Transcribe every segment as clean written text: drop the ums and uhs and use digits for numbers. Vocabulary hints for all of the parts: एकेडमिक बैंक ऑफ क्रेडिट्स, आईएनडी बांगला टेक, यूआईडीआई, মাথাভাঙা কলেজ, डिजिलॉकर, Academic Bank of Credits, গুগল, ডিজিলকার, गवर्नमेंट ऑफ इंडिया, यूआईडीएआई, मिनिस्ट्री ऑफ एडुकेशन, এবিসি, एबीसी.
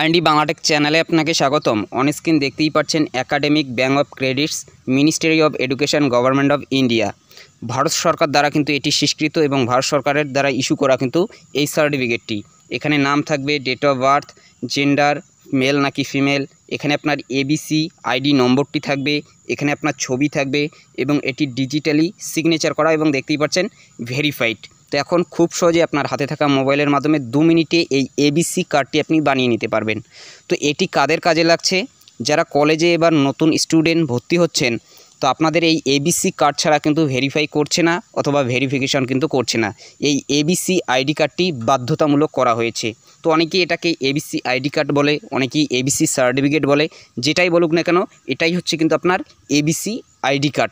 आईएनडी बांगला टेक चैनले आपनाके स्वागतम। ऑन स्क्रीन देखते ही पाচ্ছেন एकेडमिक बैंक ऑफ क्रेडिट्स मिनिस्ट्री ऑफ एडुकेशन गवर्नमेंट ऑफ इंडिया Bharat सरकार द्वारा किन्तु एटी स्वीकृत और भारत सरकार द्वारा इस्यू करा किन्तु ए सार्टिफिकेटटी एखाने नाम थाकबे, date of birth, gender male ना कि फिमेल, एखाने आपनार एबीसी आईडी नम्बरटी थाकबे, एखाने आपनार छवि थाकबे एबं एटी डिजिटाली सिग्नेचार करा एबं देखतेई पाচ্ছেন भेरिफाइड। तो एखन खूब सहजे आपनार हाथे थाका मोबाइलेर माध्यमे 2 मिनिटे एई एबीसी कार्डटी आपनि बानिये निते पारबेन। तो एटी कादेर काजे लागछे? जारा कलेजे एबार नतुन स्टूडेंट भर्ती होच्छेन, तो आपनादेर एई एबीसी कार्ड छाड़ा किन्तु भेरिफाई करछे ना अथवा भेरिफिकेशन किन्तु करछे ना, एई एबीसी आईडी कार्डटी बाध्यतामूलक करा होयेछे। तो अनेकेई एटाके एबीसी आईडी कार्ड बोले, अनेकेई एबीसी सार्टिफिकेट बोले, जेटाई बोलुक ना केन एटाई होच्छे किन्तु आपनार एबीसी आईडी कार्ड।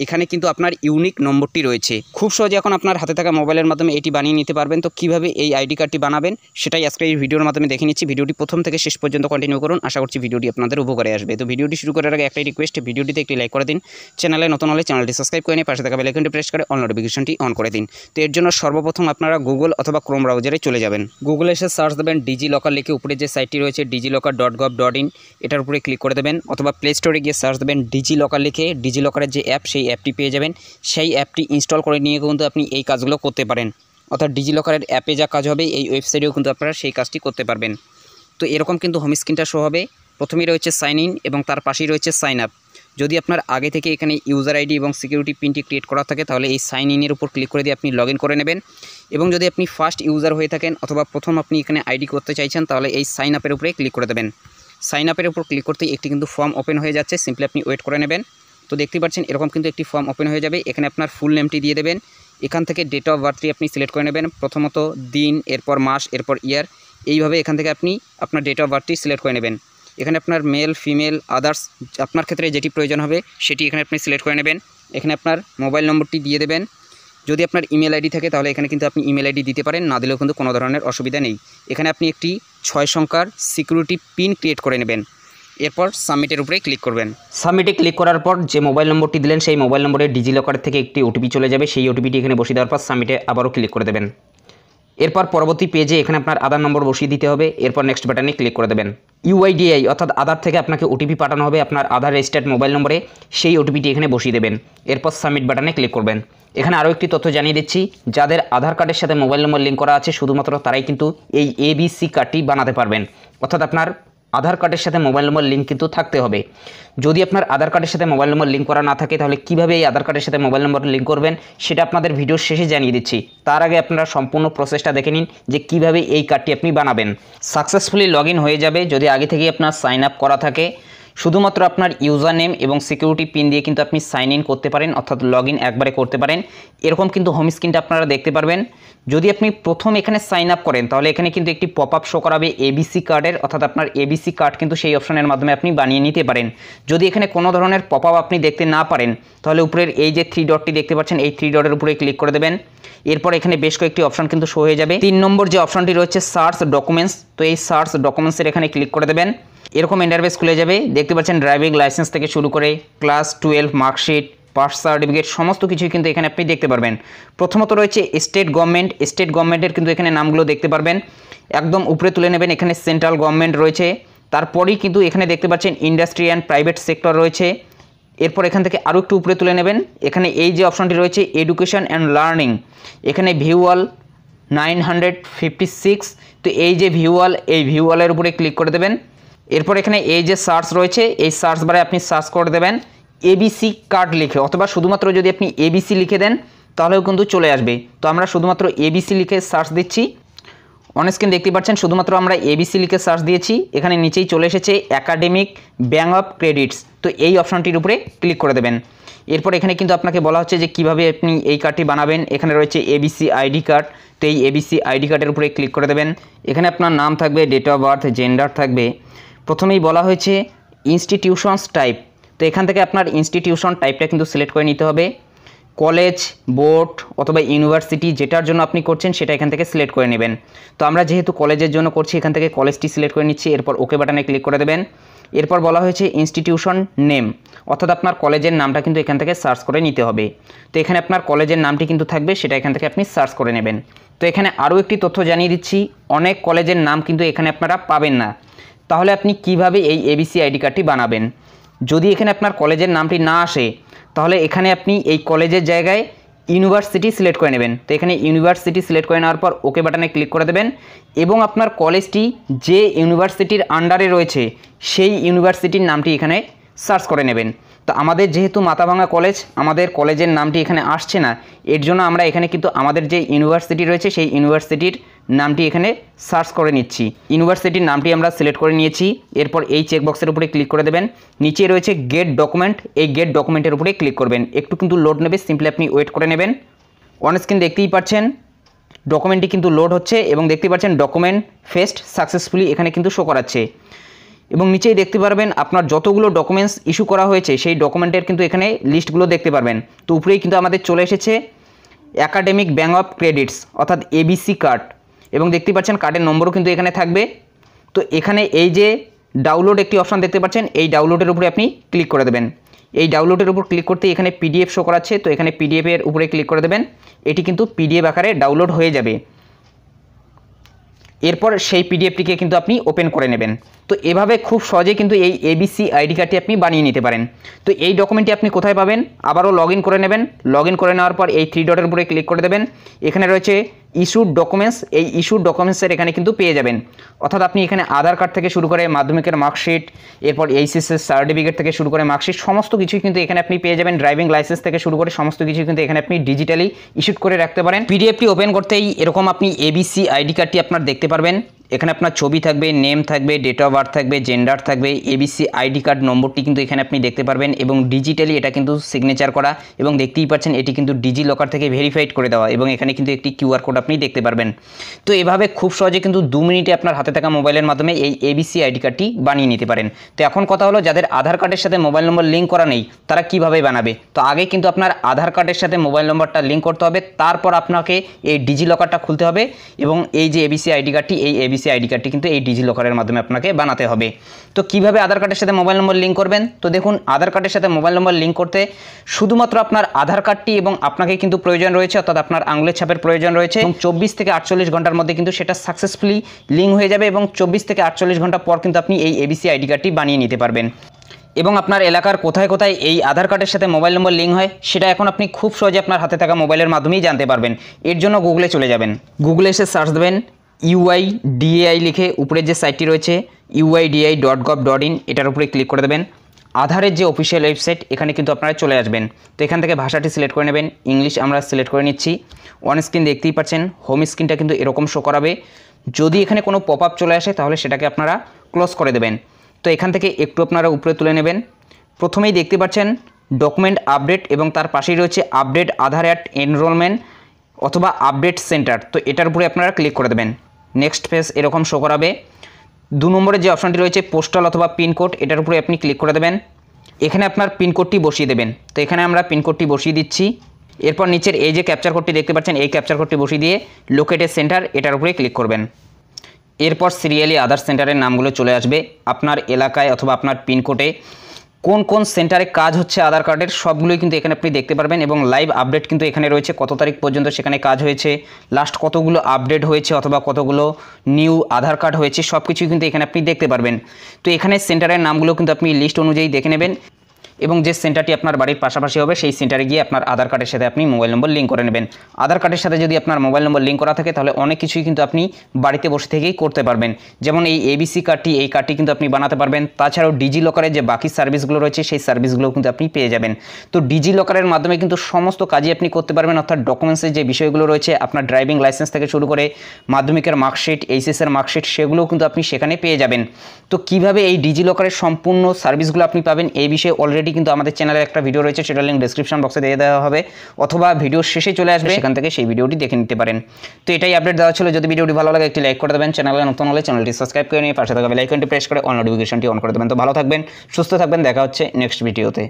एखाने किन्तु आपनार यूनिक नम्बरटी रयेछे। खूब सहजे एखन आपनार हाथे थाका मोबाइलेर माध्यमे एटी बानिये निते पारबेन। तो किभाबे एई आईडी कार्डटी बानाबेन सेटाई आजके भिडियोर माध्यमे देखे निच्छी। भिडियोटी प्रथम थेके शेष पर्यन्त कन्टिन्यू करुन, आशा करछि भिडियोटी आपनादेर उपकारे आसबे। तो भिडियोटी शुरू करार आगे एकटाई रिक्वेस्ट, भिडियोटीते एकटी लाइक करे दिन, चैनेले नतुन हले चैनेलटी साबस्क्राइब करे निन, पाशे थाका बेल आइकनटी प्रेस करे अल नोटिफिकेशनटी अन करे दिन। तो एर जोन्नो सर्वप्रथम आपनारा गूगल अथवा क्रोम ब्राउजारे चले जाबेन, गूगले एसे सार्च देबेन डिजिलॉकर लिखे, उपरे जे साइटटी रयेछे digilokar.gov.in एटार उपरे क्लिक करे देबेन अथवा प्ले स्टोरे गिये सार्च देबेन डिजिलॉकर लिखे। डिजिलॉकरेर जे ऐप से ऐपटी पे जाबेन, सेई ऐपटी इन्स्टल करे निये किन्तु आपनि एई काजगुलो करते पारेन, अर्थात डिजिलॉकरेर ऐपे जा काज होबे एई वेबसाइटेओ किन्तु आपनारा सेई काजटी करते पारबेन। तो एरकम किन्तु होम स्क्रीनटा शो होबे, प्रथमेই রয়েছে সাইন ইন এবং তার পাশেই রয়েছে সাইন আপ। যদি আপনার আগে থেকে এখানে ইউজার আইডি এবং সিকিউরিটি পিনটি ক্রিয়েট করা থাকে তাহলে এই সাইন ইনের উপর ক্লিক করে দিয়ে আপনি লগইন করে নেবেন, এবং যদি আপনি ফার্স্ট ইউজার হয়ে থাকেন অথবা প্রথম আপনি এখানে আইডি করতে চাইছেন তাহলে এই সাইন আপের উপরে ক্লিক করে দেবেন। সাইন আপের উপর ক্লিক করতেই একটি কিন্তু ফর্ম ওপেন হয়ে যাচ্ছে, সিম্পলি আপনি ওয়েট করে নেবেন। তো দেখতেই পাচ্ছেন এরকম কিন্তু একটি ফর্ম ওপেন হয়ে যাবে, এখানে আপনার ফুল নেমটি দিয়ে দেবেন, এখান থেকে ডেট অফ বার্থটি আপনি সিলেক্ট করে নেবেন, প্রথমত দিন, এরপর মাস, এরপর ইয়ার, এইভাবে এখান থেকে আপনি আপনার ডেট অফ বার্থটি সিলেক্ট করে নেবেন। এখানে আপনার মেল, ফিমেল, আদার্স আপনার ক্ষেত্রে যেটি প্রয়োজন হবে সেটি এখানে আপনি সিলেক্ট করে নেবেন, এখানে আপনার মোবাইল নম্বরটি দিয়ে দেবেন, যদি আপনার ইমেল আইডি থাকে তাহলে এখানে কিন্তু আপনি ইমেল আইডি দিতে পারেন, না দিলেও কিন্তু কোনো ধরনের অসুবিধা নেই। এখানে আপনি একটি 6 সংখ্যার সিকিউরিটি পিন ক্রিয়েট করে নেবেন, এরপর সাবমিটের উপরে ক্লিক করবেন। সাবমিটে ক্লিক করার পর যে মোবাইল নম্বরটি দিলেন সেই মোবাইল নম্বরে ডিজিলকার থেকে একটি ওটিপি চলে যাবে, সেই ওটিপিটি এখানে বসিয়ে দেওয়ার পর সাবমিটে আবারও ক্লিক করে দেবেন। এরপর পরবর্তী পেজে এখানে আপনার আধার নম্বর বসিয়ে দিতে হবে, এরপর নেক্সট বাটনে ক্লিক করে দেবেন। यूआईडीआई अर्थात आधार থেকে আপনাকে ওটিপি পাঠানো হবে আপনার আধার রেজিস্টার্ড মোবাইল নম্বরে, সেই ওটিপিটি এখানে বসিয়ে দেবেন, এরপর সাবমিট বাটনে ক্লিক করবেন। এখানে আরও একটি তথ্য জানিয়ে দিচ্ছি, যাদের আধার কার্ডের সাথে মোবাইল নম্বর লিংক করা আছে শুধুমাত্র তারাই কিন্তু এই এবিসি কার্ডটি বানাতে পারবেন, অর্থাৎ আপনার আধার কার্ডের সাথে মোবাইল নম্বর লিংক কিন্তু থাকতে হবে। যদি আপনার আধার কার্ডের সাথে মোবাইল নম্বর লিংক করা না থাকে তাহলে কিভাবে এই আধার কার্ডের সাথে মোবাইল নম্বর লিংক করবেন সেটা আপনাদের ভিডিওর শেষে জানিয়ে দিচ্ছি, তার আগে আপনারা সম্পূর্ণ প্রসেসটা দেখে নিন যে কিভাবে এই কার্ডটি আপনি বানাবেন। সাকসেসফুলি লগইন হয়ে যাবে যদি আগে থেকে আপনার সাইন আপ করা থাকে, শুধুমাত্র আপনার ইউজার নেম এবং সিকিউরিটি পিন দিয়ে কিন্তু আপনি সাইন ইন করতে পারেন, অর্থাৎ লগইন একবারে করতে পারেন। এরকম কিন্তু হোম স্ক্রিনটা আপনারা দেখতে পারবেন। যদি আপনি প্রথম এখানে সাইন আপ করেন তাহলে এখানে কিন্তু একটি পপ আপ শো করাবে এবিসি কার্ডের, অর্থাৎ আপনার এবিসি কার্ড কিন্তু সেই অপশনের মাধ্যমে আপনি বানিয়ে নিতে পারেন। যদি এখানে কোনো ধরনের পপ আপ আপনি দেখতে না পারেন তাহলে উপরের এই যে 3 ডটটি দেখতে পাচ্ছেন এই 3 ডটের উপরে ক্লিক করে দেবেন, এরপর এখানে বেশ কয়েকটি অপশন কিন্তু শো হয়ে যাবে। 3 নম্বর যে অপশনটি রয়েছে সার্চ ডকুমেন্টস, তো এই সার্চ ডকুমেন্টসের এখানে ক্লিক করে দেবেন, এরকম ইন্টারফেস খুলে যাবে। দেখতে পাচ্ছেন ড্রাইভিং লাইসেন্স থেকে শুরু করে ক্লাস 12 মার্কশিট, পাস সার্টিফিকেট সমস্ত কিছুই কিন্তু এখানে আপনি দেখতে পারবেন। প্রথমত রয়েছে স্টেট গভর্নমেন্ট, স্টেট গভর্নমেন্টের কিন্তু এখানে নামগুলো দেখতে পারবেন, একদম উপরে তুলে নেবেন, এখানে সেন্ট্রাল গভর্নমেন্ট রয়েছে, তারপরেই কিন্তু এখানে দেখতে পাচ্ছেন ইন্ডাস্ট্রি অ্যান্ড প্রাইভেট সেক্টর রয়েছে, এরপর এখান থেকে আরও একটু উপরে তুলে নেবেন, এখানে এই যে অপশনটি রয়েছে এডুকেশন অ্যান্ড লার্নিং, এখানে ভিউয়াল 956, তো এই যে ভিউয়াল এই ভিউয়ালের উপরে ক্লিক করে দেবেন, এরপর এখানে এই যে সার্চ রয়েছে এই সার্চ বারে আপনি সার্চ করে দেবেন এবিসি কার্ড লিখে, অথবা শুধুমাত্র যদি আপনি এবিসি লিখে দেন তাহলেও কিন্তু চলে আসবে। তো আমরা শুধুমাত্র এবিসি লিখে সার্চ দিচ্ছি, অন স্ক্রিন দেখতে পাচ্ছেন শুধুমাত্র আমরা এবিসি লিখে সার্চ দিয়েছি, এখানে নিচেই চলে এসেছে একাডেমিক ব্যাংক অফ ক্রেডিটস, তো এই অপশনটির উপরে ক্লিক করে দেবেন। এরপর এখানে কিন্তু আপনাকে বলা হচ্ছে যে কীভাবে আপনি এই কার্ডটি বানাবেন, এখানে রয়েছে এবিসি আইডি কার্ড, তো এই এবিসি আইডি কার্ডের উপরে ক্লিক করে দেবেন, এখানে আপনার নাম থাকবে, ডেট অফ বার্থ, জেন্ডার থাকবে, প্রথমেই বলা হয়েছে ইনস্টিটিউশনস টাইপ, তো এখান থেকে আপনার ইনস্টিটিউশন টাইপটা কিন্তু সিলেক্ট করে নিতে হবে, কলেজ, বোর্ড অথবা ইউনিভার্সিটি যেটার জন্য আপনি করছেন সেটা এখান থেকে সিলেক্ট করে নেবেন। তো আমরা যেহেতু কলেজের জন্য করছি এখান থেকে কলেজটি সিলেক্ট করে নিচ্ছি, এরপর ওকে বাটনে ক্লিক করে দেবেন। এরপর বলা হয়েছে ইনস্টিটিউশন নেম, অর্থাৎ আপনার কলেজের নামটা কিন্তু এখান থেকে সার্চ করে নিতে হবে, তো এখানে আপনার কলেজের নামটি কিন্তু থাকবে সেটা এখান থেকে আপনি সার্চ করে নেবেন। তো এখানে আরও একটি তথ্য জানিয়ে দিচ্ছি, অনেক কলেজের নাম কিন্তু এখানে আপনারা পাবেন না, তাহলে আপনি কিভাবে এই এবিসি আইডি কার্ডটি বানাবেন। যদি এখানে আপনার কলেজের নামটি না আসে তাহলে এখানে আপনি এই কলেজের জায়গায় ইউনিভার্সিটি সিলেক্ট করে নেবেন। তো এখানে ইউনিভার্সিটি সিলেক্ট করে নেওয়ার পর ওকে বাটনে ক্লিক করে দেবেন এবং আপনার কলেজটি যে ইউনিভার্সিটির আন্ডারে রয়েছে সেই ইউনিভার্সিটির নামটি এখানে সার্চ করে নেবেন। তো আমাদের যেহেতু মাথাভাঙা কলেজ, আমাদের কলেজের নামটি এখানে আসছে না, এর জন্য আমরা এখানে কিন্তু আমাদের যে ইউনিভার্সিটি রয়েছে সেই ইউনিভার্সিটির নামটি এখানে সার্চ করে নিচ্ছি। ইউনিভার্সিটির নামটি আমরা সিলেক্ট করে নিয়েছি। এরপর এই চেকবক্সের উপরে ক্লিক করে দেবেন। নিচে রয়েছে গেট ডকুমেন্ট, এই গেট ডকুমেন্টের উপরে ক্লিক করবেন। একটু কিন্তু লোড নেবে, সিম্পলি আপনি ওয়েট করে নেবেন। অন স্ক্রিন দেখতেই পাচ্ছেন ডকুমেন্টটি কিন্তু লোড হচ্ছে এবং দেখতেই পাচ্ছেন ডকুমেন্ট ফেস্ট সাকসেসফুলি এখানে কিন্তু শো করাচ্ছে এবং নিচেই দেখতে পারবেন আপনার যতগুলো ডকুমেন্টস ইস্যু করা হয়েছে সেই ডকুমেন্টের কিন্তু এখানে লিস্টগুলো দেখতে পারবেন। তো উপরেই কিন্তু আমাদের চলে এসেছে একাডেমিক ব্যাঙ্ক অফ ক্রেডিটস অর্থাৎ এবিসি কার্ড এবং দেখতে পাচ্ছেন কার্ডের নম্বরও কিন্তু এখানে থাকবে। তো এখানে এই যে ডাউনলোড একটি অপশান দেখতে পাচ্ছেন, এই ডাউনলোডের উপরে আপনি ক্লিক করে দেবেন। এই ডাউনলোডের উপর ক্লিক করতে এখানে পিডিএফ শো করাচ্ছে, তো এখানে পিডিএফের উপরে ক্লিক করে দেবেন। এটি কিন্তু পিডিএফ আকারে ডাউনলোড হয়ে যাবে। এরপর সেই পিডিএফটিকে কিন্তু আপনি ওপেন করে নেবেন। তো এভাবে খুব সহজে কিন্তু এই এবিসি আইডি কার্ডটি আপনি বানিয়ে নিতে পারেন। তো এই ডকুমেন্টটি আপনি কোথায় পাবেন, আবারও লগ ইন করে নেবেন। লগ ইন করে নেওয়ার পর এই থ্রি ডটের উপরে ক্লিক করে দেবেন। এখানে রয়েছে ইস্যুড ডকুমেন্টস, এই ইস্যুড ডকুমেন্টসের এখানে কিন্তু পেয়ে যাবেন। অর্থাৎ আপনি এখানে আধার কার্ড থেকে শুরু করে মাধ্যমিকের মার্কশিট, এরপর এইচএসের সার্টিফিকেট থেকে শুরু করে মার্কশিট, সমস্ত কিছুই কিন্তু এখানে আপনি পেয়ে যাবেন। ড্রাইভিং লাইসেন্স থেকে শুরু করে সমস্ত কিছু কিন্তু এখানে আপনি ডিজিটালি ইস্যুড করে রাখতে পারেন। পিডিএফটি ওপেন করতেই এরকম আপনি এবিসি আইডি কার্ডটি আপনার দেখতে পারবেন। এখানে আপনার ছবি থাকবে, নেম থাকবে, ডেট অফ বার্থ থাকবে, জেন্ডার থাকবে, এবিসি আইডি কার্ড নম্বরটি কিন্তু এখানে আপনি দেখতে পারবেন এবং ডিজিটালি এটা কিন্তু সিগনেচার করা এবং দেখতেই পাচ্ছেন এটি কিন্তু ডিজিলকার থেকে ভেরিফাইড করে দেওয়া এবং এখানে কিন্তু একটি কিউআর কোড আপনি দেখতে পারবেন। তো এভাবে খুব সহজে কিন্তু 2 মিনিটে আপনার হাতে থাকা মোবাইলের মাধ্যমে এই এবিসি আইডি কার্ডটি বানিয়ে নিতে পারেন। তো এখন কথা হলো যাদের আধার কার্ডের সাথে মোবাইল নম্বর লিঙ্ক করা নেই তারা কিভাবে বানাবে। তো আগে কিন্তু আপনার আধার কার্ডের সাথে মোবাইল নম্বরটা লিঙ্ক করতে হবে, তারপর আপনাকে এই ডিজিলকারটা খুলতে হবে এবং এই যে এবিসি আইডি কার্ডটি, এই এবিসি আইডি কার্ডটি কিন্তু এই ডিজিলকারের মাধ্যমে আপনাকে বানাতে হবে। তো কিভাবে আধার কার্ডের সাথে মোবাইল নম্বর লিঙ্ক করবেন। তো দেখুন আধার কার্ডের সাথে মোবাইল নম্বর লিঙ্ক করতে শুধুমাত্র আপনার আধার কার্ডটি এবং আপনাকে কিন্তু প্রয়োজন রয়েছে, অর্থাৎ আপনার আঙুলের ছাপের প্রয়োজন রয়েছে এবং 24 থেকে 48 ঘন্টার মধ্যে কিন্তু সেটা সাকসেসফুলি লিঙ্ক হয়ে যাবে এবং 24 থেকে 48 ঘন্টা পর কিন্তু আপনি এই এবিসি আইডি কার্ডটি বানিয়ে নিতে পারবেন। এবং আপনার এলাকার কোথায় কোথায় এই আধার কার্ডের সাথে মোবাইল নম্বর লিঙ্ক হয় সেটা এখন আপনি খুব সহজে আপনার হাতে থাকা মোবাইলের মাধ্যমেই জানতে পারবেন। এর জন্য গুগলে চলে যাবেন। গুগলে এসে সার্চ দেবেন यूआईडीएआई लिखे ऊपर जो साइटटी रही है uidai.gov.in এটার উপরে ক্লিক করে দেবেন। আধারের যে অফিসিয়াল ওয়েবসাইট এখানে কিন্তু আপনারা চলে আসবেন। তো এখান থেকে ভাষাটি সিলেক্ট করে নেবেন, ইংলিশ আমরা সিলেক্ট করে নিচ্ছি। অন স্ক্রিন দেখতেই পাচ্ছেন হোম স্ক্রিনটা কিন্তু এরকম শো করাবে। যদি এখানে কোনো পপ আপ চলে আসে তাহলে সেটাকে আপনারা ক্লোজ করে দেবেন। তো এখান থেকে একটু আপনারা উপরে তুলে নেবেন। প্রথমেই দেখতে পাচ্ছেন ডকুমেন্ট আপডেট এবং তার পাশেই রয়েছে আপডেট আধার অ্যাট এনরোলমেন্ট অথবা আপডেট সেন্টার। তো এটার উপরে আপনারা ক্লিক করে দেবেন। নেক্সট পেজ এরকম শো করাবে। 2 নম্বরে যে অপশানটি রয়েছে পোস্টাল অথবা পিনকোড, এটার উপরে আপনি ক্লিক করে দেবেন। এখানে আপনার পিনকোডটি বসিয়ে দেবেন। তো এখানে আমরা পিনকোডটি বসিয়ে দিচ্ছি। এরপর নিচের এই যে ক্যাপচার কোডটি দেখতে পাচ্ছেন এই ক্যাপচার কোডটি বসিয়ে দিয়ে লোকেটেড সেন্টার এটার উপরে ক্লিক করবেন। এরপর সিরিয়ালি আধার সেন্টারের নামগুলো চলে আসবে। আপনার এলাকায় অথবা আপনার পিনকোডে কোন কোন সেন্টারে কাজ হচ্ছে আধার কার্ডের সবগুলোই কিন্তু এখানে আপনি দেখতে পারবেন এবং লাইভ আপডেট কিন্তু এখানে রয়েছে, কত তারিখ পর্যন্ত সেখানে কাজ হয়েছে, লাস্ট কতগুলো আপডেট হয়েছে অথবা কতগুলো নিউ আধার কার্ড হয়েছে সব কিছুই কিন্তু এখানে আপনি দেখতে পারবেন। তো এখানে সেন্টারের নামগুলো কিন্তু আপনি লিস্ট অনুযায়ী দেখে নেবেন এবং যে সেন্টারটি আপনার বাড়ির পাশাপাশি হবে সেই সেন্টারে গিয়ে আপনার আধার কার্ডের সাথে আপনি মোবাইল নম্বর লিঙ্ক করে নেবেন। আধার কার্ডের সাথে যদি আপনার মোবাইল নম্বর লিঙ্ক করা থাকে তাহলে অনেক কিছুই কিন্তু আপনি বাড়িতে বসে থেকেই করতে পারবেন। যেমন এই এবিসি কার্ডটি, এই কার্ডটি কিন্তু আপনি বানাতে পারবেন। তাছাড়াও ডিজিলকারের যে বাকি সার্ভিসগুলো রয়েছে সেই সার্ভিসগুলো কিন্তু আপনি পেয়ে যাবেন। তো ডিজিলকারের মাধ্যমে কিন্তু সমস্ত কাজই আপনি করতে পারবেন, অর্থাৎ ডকুমেন্টসের যে বিষয়গুলো রয়েছে আপনার ড্রাইভিং লাইসেন্স থেকে শুরু করে মাধ্যমিকের মার্কশিট, এইচএসের মার্কশিট সেগুলোও কিন্তু আপনি সেখানে পেয়ে যাবেন। তো কীভাবে এই ডিজিলকারের সম্পূর্ণ সার্ভিসগুলো আপনি পাবেন এই বিষয়ে অলরেডি কিন্তু আমাদের চ্যানেলে একটা ভিডিও রয়েছে, সেটা লিংক ডেসক্রিপশন বক্সে দিয়ে দেওয়া হবে অথবা ভিডিও শেষে চলে আসবে, সেখান থেকে সেই ভিডিওটি দেখে নিতে পারেন। তো এটাই আপডেট দেওয়া ছিল। যদি ভিডিওটি ভালো লাগে একটি লাইক করে দেবেন, চ্যানেলে নতুন হলে চ্যানেলটি সাবস্ক্রাইব করে নিয়ে পাশে থাকা বেল আইকনটি প্রেস করে অল নোটিফিকেশনটি অন করে দেবেন। তো ভালো থাকবেন, সুস্থ থাকবেন, দেখা হচ্ছে নেক্সট ভিডিওতে।